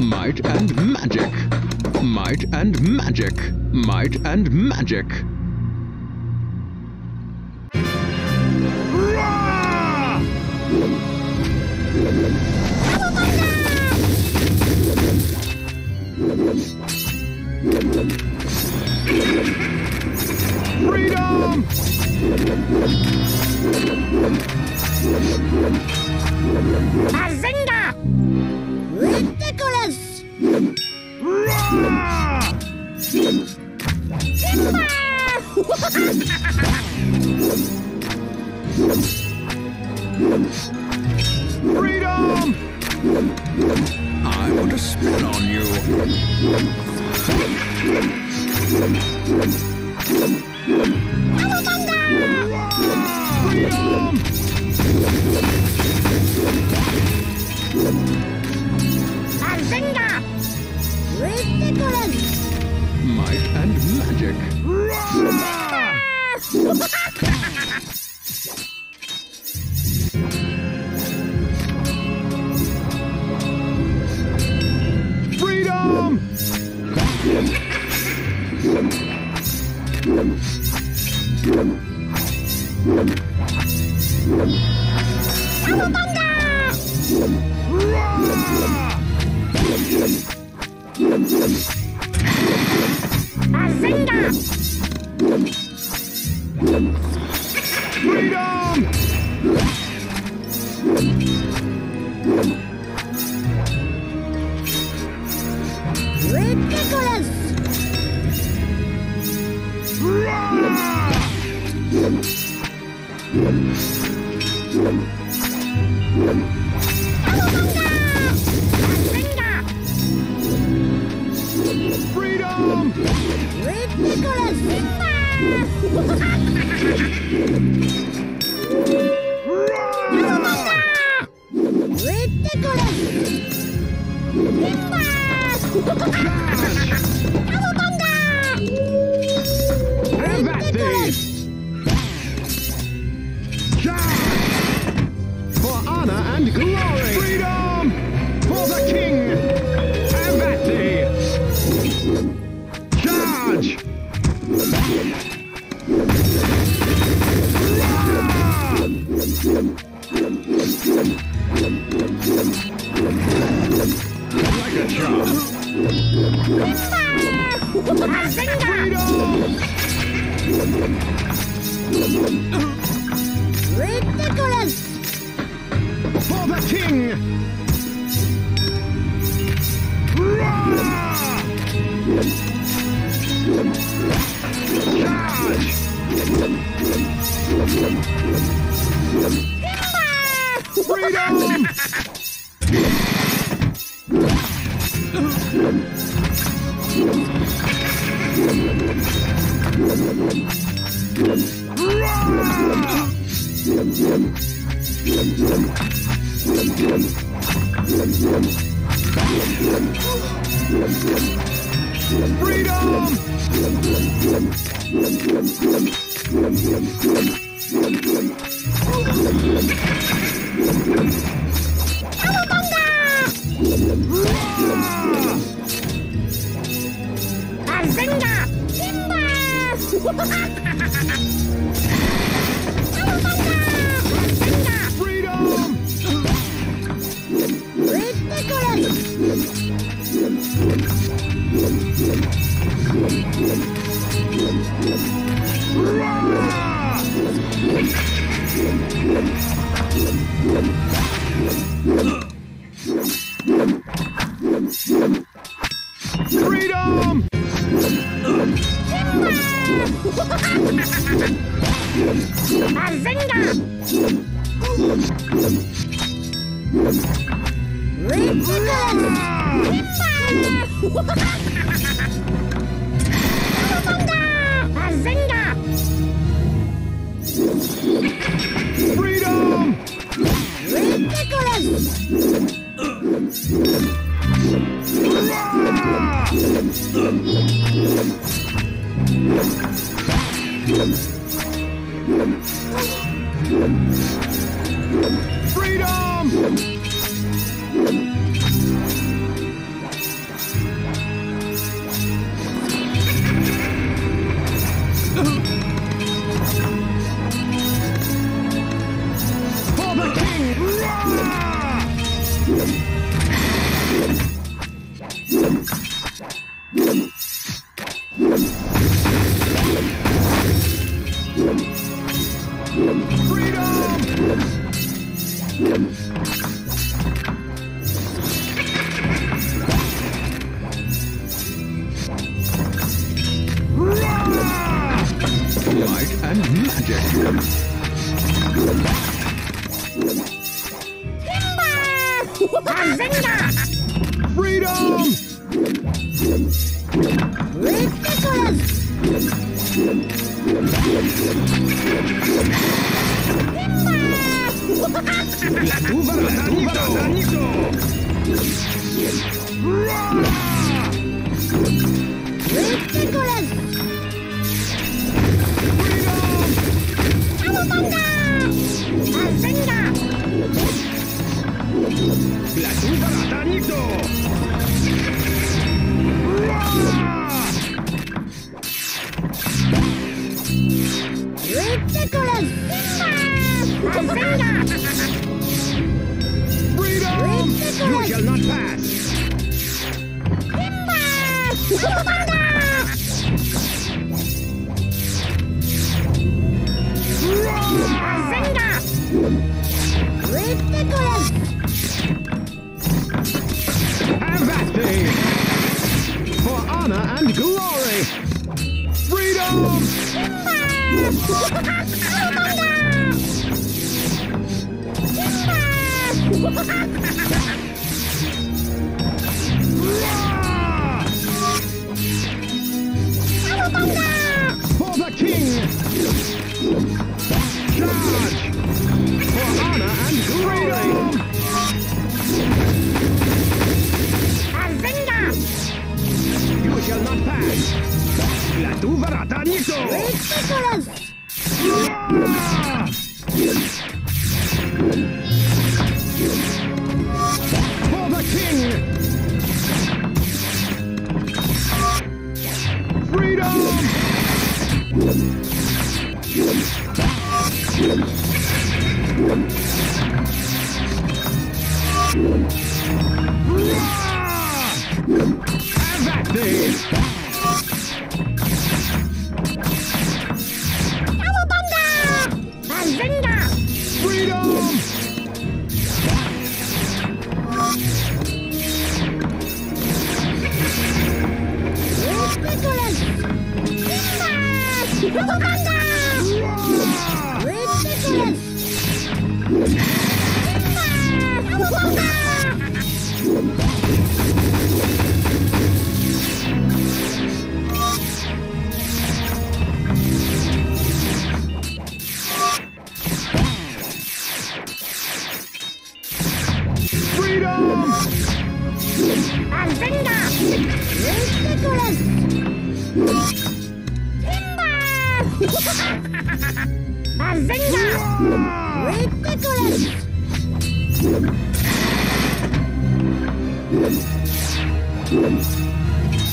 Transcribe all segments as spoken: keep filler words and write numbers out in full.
Might and magic. Might and magic. Might and magic. Freedom! Bazinga! Ridiculous! Rah! Freedom! I want to spit on you. Freedom! Bazinga! Ridiculous! Might and magic. Freedom! Freedom! Bazinga! Freedom! Ridiculous!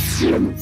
Ridiculous!